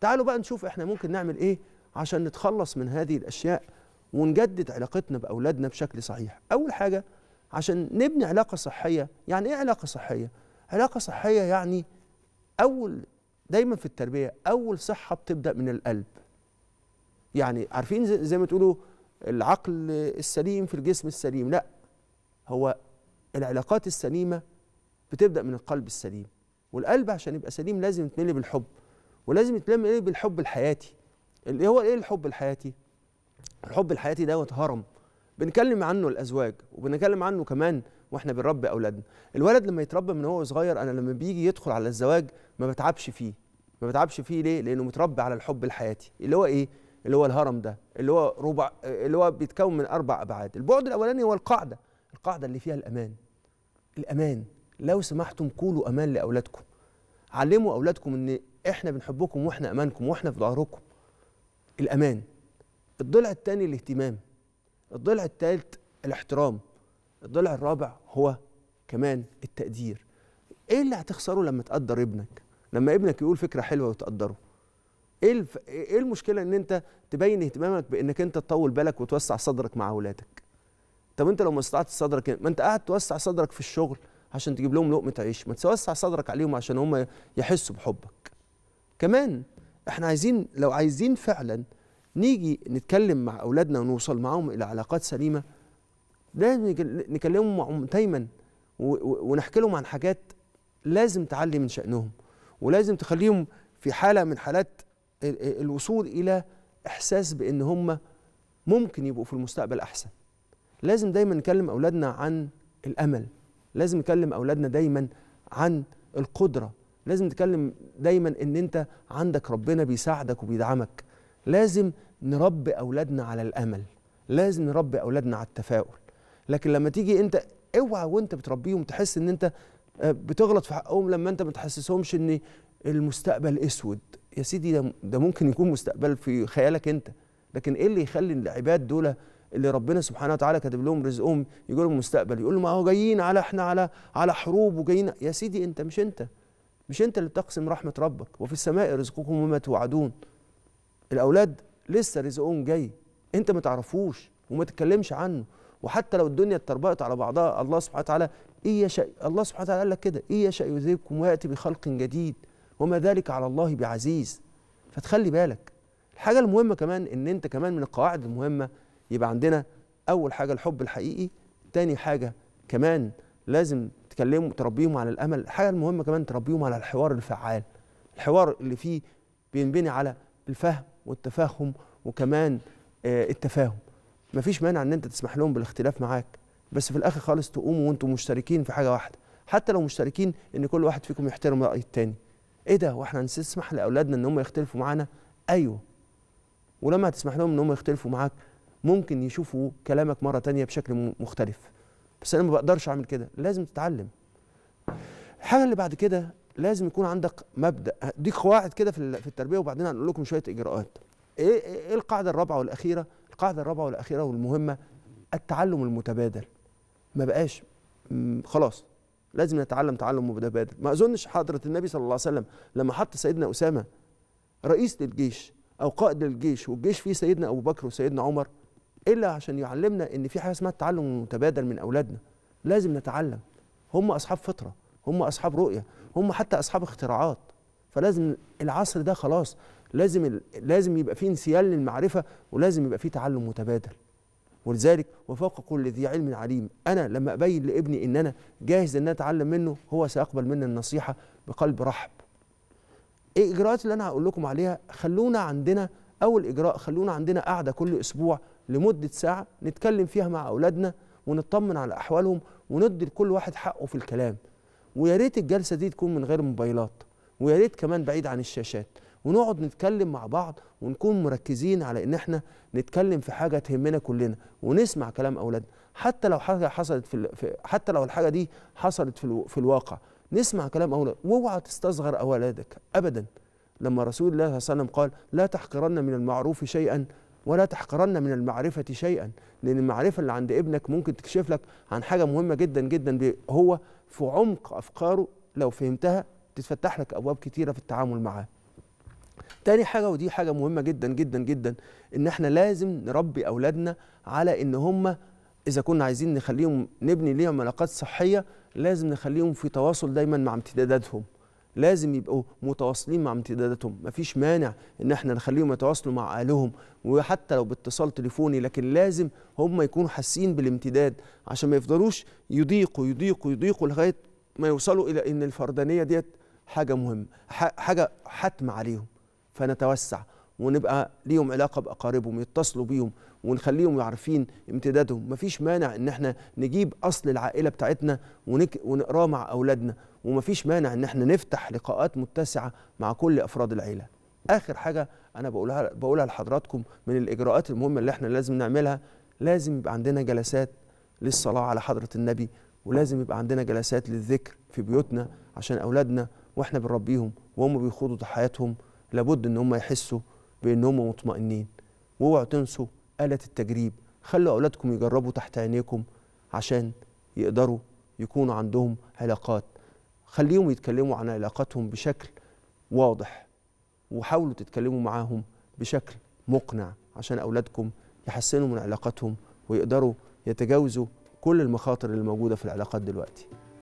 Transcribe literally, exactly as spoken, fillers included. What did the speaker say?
تعالوا بقى نشوف احنا ممكن نعمل ايه عشان نتخلص من هذه الاشياء ونجدد علاقتنا باولادنا بشكل صحيح. اول حاجه عشان نبني علاقه صحيه. يعني ايه علاقه صحيه؟ علاقه صحيه يعني اول دايما في التربيه اول صحه بتبدا من القلب. يعني عارفين زي ما تقولوا العقل السليم في الجسم السليم، لا، هو العلاقات السليمه بتبدا من القلب السليم، والقلب عشان يبقى سليم لازم يتملي بالحب، ولازم يتملي بالحب الحياتي. اللي هو ايه الحب الحياتي؟ الحب الحياتي دوت هرم بنكلم عنه الازواج، وبنتكلم عنه كمان واحنا بنربي اولادنا. الولد لما يتربى من هو صغير، انا لما بيجي يدخل على الزواج ما بتعبش فيه، ما بتعبش فيه ليه؟ لانه متربى على الحب الحياتي اللي هو ايه؟ اللي هو الهرم ده، اللي هو ربع، اللي هو بيتكون من اربع ابعاد. البعد الاولاني هو القاعده، القاعده اللي فيها الامان. الامان، لو سمحتم كونوا امان لاولادكم، علموا اولادكم ان احنا بنحبكم واحنا امانكم واحنا في ظهركم. الامان. الضلع الثاني الاهتمام. الضلع الثالث الاحترام. الضلع الرابع هو كمان التقدير. ايه اللي هتخسره لما تقدر ابنك؟ لما ابنك يقول فكره حلوه وتقدره. ايه الف... ايه المشكله ان انت تبين اهتمامك بانك انت تطول بالك وتوسع صدرك مع اولادك؟ طب انت لو ما استطعتش صدرك، ما انت قاعد توسع صدرك في الشغل عشان تجيب لهم لقمه عيش، ما توسع صدرك عليهم عشان هم يحسوا بحبك. كمان احنا عايزين، لو عايزين فعلا نيجي نتكلم مع اولادنا ونوصل معاهم الى علاقات سليمه، لازم نكلمهم معهم دايما ونحكي لهم عن حاجات لازم تعلي من شأنهم، ولازم تخليهم في حاله من حالات الوصول الى احساس بان هم ممكن يبقوا في المستقبل احسن. لازم دايما نكلم اولادنا عن الامل، لازم نكلم اولادنا دايما عن القدره، لازم نتكلم دايما ان انت عندك ربنا بيساعدك وبيدعمك. لازم نربي اولادنا على الامل، لازم نربي اولادنا على التفاؤل. لكن لما تيجي انت اوعى وانت بتربيهم تحس ان انت بتغلط في حقهم لما انت ما تحسسهمش ان المستقبل اسود. يا سيدي ده ممكن يكون مستقبل في خيالك انت، لكن ايه اللي يخلي العباد دول اللي ربنا سبحانه وتعالى كاتب لهم رزقهم يجي لهم مستقبل، يقول لهم اهو جايين على احنا على على حروب وجايين؟ يا سيدي انت مش انت مش انت اللي بتقسم رحمه ربك، وفي السماء رزقكم وما توعدون. الاولاد لسه رزقهم جاي، انت ما تعرفوش وما تتكلمش عنه. وحتى لو الدنيا اتطربقت على بعضها، الله سبحانه وتعالى إيه يشاء، الله سبحانه وتعالى قال لك كده، إيه يشاء يذهبكم ويأتي بخلق جديد وما ذلك على الله بعزيز. فتخلي بالك. الحاجة المهمة كمان إن أنت كمان من القواعد المهمة يبقى عندنا أول حاجة الحب الحقيقي، تاني حاجة كمان لازم تكلمهم تربيهم على الأمل، الحاجة المهمة كمان تربيهم على الحوار الفعال، الحوار اللي فيه بينبني على الفهم والتفاهم وكمان آه التفاهم. مفيش مانع ان انت تسمح لهم بالاختلاف معاك، بس في الاخر خالص تقوموا وانتم مشتركين في حاجه واحده، حتى لو مشتركين ان كل واحد فيكم يحترم راي التاني. ايه ده، واحنا هنسمح لاولادنا ان هم يختلفوا معانا؟ ايوه. ولما هتسمح لهم ان هم يختلفوا معاك ممكن يشوفوا كلامك مره تانيه بشكل مختلف. بس انا ما بقدرش اعمل كده، لازم تتعلم. الحاجه اللي بعد كده لازم يكون عندك مبدا، دي قواعد كده في التربيه وبعدين هنقول لكم شويه اجراءات. ايه ايه القاعده الرابعه والاخيره؟ القاعدة الرابعة والأخيرة والمهمة التعلم المتبادل. ما بقاش خلاص لازم نتعلم تعلم متبادل. ما أظنش حضرة النبي صلى الله عليه وسلم لما حط سيدنا أسامة رئيس للجيش أو قائد للجيش والجيش فيه سيدنا أبو بكر وسيدنا عمر إلا عشان يعلمنا إن في حاجة اسمها التعلم المتبادل من أولادنا. لازم نتعلم، هم أصحاب فطرة، هم أصحاب رؤية، هم حتى أصحاب اختراعات. فلازم العصر ده خلاص لازم لازم يبقى فيه انسيال للمعرفه، ولازم يبقى فيه تعلم متبادل. ولذلك وفوق كل ذي علم عليم، انا لما ابين لابني ان انا جاهز ان انا اتعلم منه هو سيقبل مني النصيحه بقلب رحب. ايه الاجراءات اللي انا هقول لكم عليها؟ خلونا عندنا اول اجراء، خلونا عندنا قاعده كل اسبوع لمده ساعه نتكلم فيها مع اولادنا ونطمن على احوالهم وندي لكل واحد حقه في الكلام. ويا ريت الجلسه دي تكون من غير موبايلات، ويا ريت كمان بعيد عن الشاشات، ونقعد نتكلم مع بعض ونكون مركزين على ان احنا نتكلم في حاجه تهمنا كلنا ونسمع كلام اولادنا. حتى لو حاجه حصلت في, ال... في حتى لو الحاجه دي حصلت في, ال... في الواقع نسمع كلام اولادنا. واوعى تستصغر اولادك ابدا، لما رسول الله صلى الله عليه وسلم قال لا تحقرن من المعروف شيئا ولا تحقرن من المعرفه شيئا، لان المعرفه اللي عند ابنك ممكن تكشف لك عن حاجه مهمه جدا جدا هو في عمق افكاره، لو فهمتها تتفتح لك ابواب كتيره في التعامل معاه. تاني حاجه، ودي حاجه مهمه جدا جدا جدا، ان احنا لازم نربي اولادنا على ان هم اذا كنا عايزين نخليهم نبني ليهم علاقات صحيه لازم نخليهم في تواصل دايما مع امتداداتهم، لازم يبقوا متواصلين مع امتداداتهم. مفيش مانع ان احنا نخليهم يتواصلوا مع اهلهم وحتى لو باتصال تليفوني، لكن لازم هم يكونوا حاسين بالامتداد عشان ما يفضلوش يضيقوا يضيقوا يضيقوا لغايه ما يوصلوا الى ان الفردانيه ديت حاجه مهمه، حاجه حتم عليهم. فنتوسع ونبقى ليهم علاقه باقاربهم، يتصلوا بيهم ونخليهم عارفين امتدادهم. مفيش مانع ان احنا نجيب اصل العائله بتاعتنا ونك... ونقراه مع اولادنا، ومفيش مانع ان احنا نفتح لقاءات متسعه مع كل افراد العيله. اخر حاجه انا بقولها بقولها لحضراتكم من الاجراءات المهمه اللي احنا لازم نعملها، لازم يبقى عندنا جلسات للصلاه على حضره النبي، ولازم يبقى عندنا جلسات للذكر في بيوتنا عشان اولادنا واحنا بنربيهم وهم بيخوضوا ضحاياتهم لابد ان هم يحسوا بان هم مطمئنين. واوعوا تنسوا آلة التجريب، خلوا اولادكم يجربوا تحت عينيكم عشان يقدروا يكونوا عندهم علاقات. خليهم يتكلموا عن علاقاتهم بشكل واضح، وحاولوا تتكلموا معاهم بشكل مقنع عشان اولادكم يحسنوا من علاقاتهم ويقدروا يتجاوزوا كل المخاطر اللي موجوده في العلاقات دلوقتي.